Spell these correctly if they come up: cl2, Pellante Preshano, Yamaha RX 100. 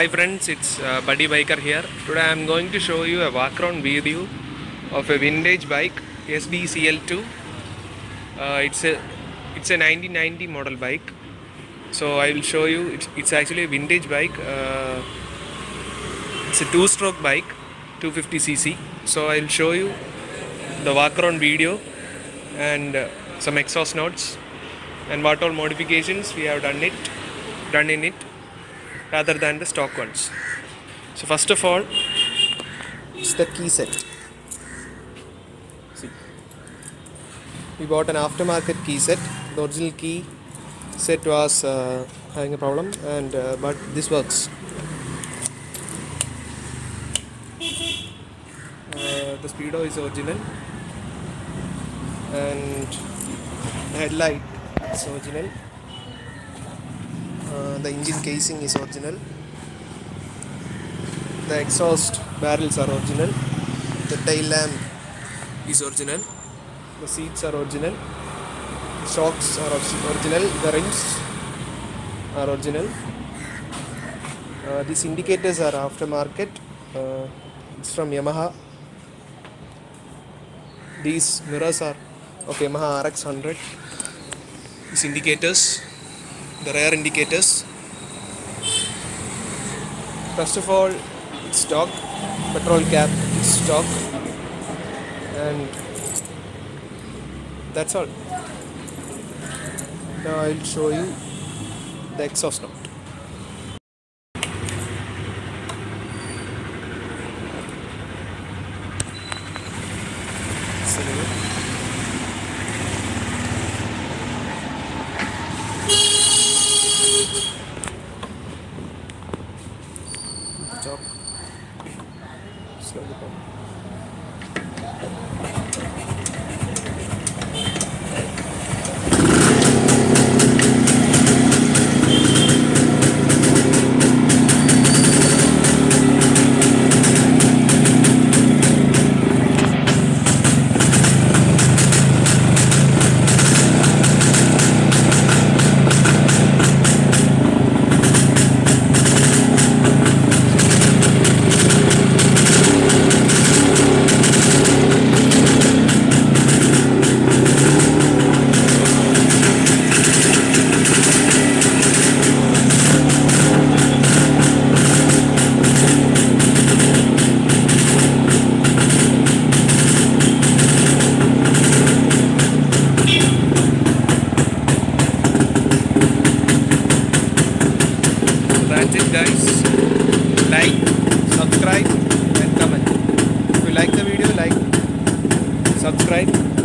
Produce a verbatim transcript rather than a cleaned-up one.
Hi friends, it's uh, Buddy Biker here. Today I am going to show you a walk around video of a vintage bike, S D C L two. Uh, it's a it's a nineteen ninety model bike. So I will show you. It's, it's actually a vintage bike. Uh, it's a two-stroke bike, two fifty c c. So I will show you the walk around video and uh, some exhaust notes and what all modifications we have done it done in it. Rather than the stock ones. So first of all, it's the key set. See, we bought an aftermarket key set. The original key set was uh, having a problem, and uh, but this works. Uh, the speedo is original, and the headlight is original. Uh, the engine casing is original, the exhaust barrels are original, the tail lamp is original, the seats are original, the shocks are original, the rims are original, uh, these indicators are aftermarket, uh, it's from Yamaha, these mirrors are of Yamaha R X one hundred, these indicators, the rear indicators. First of all, it's stock, petrol cap is stock, and that's all. Now I'll show you the exhaust note. Top. Slow the pump. Guys, like, subscribe and comment. If you like the video, like, subscribe.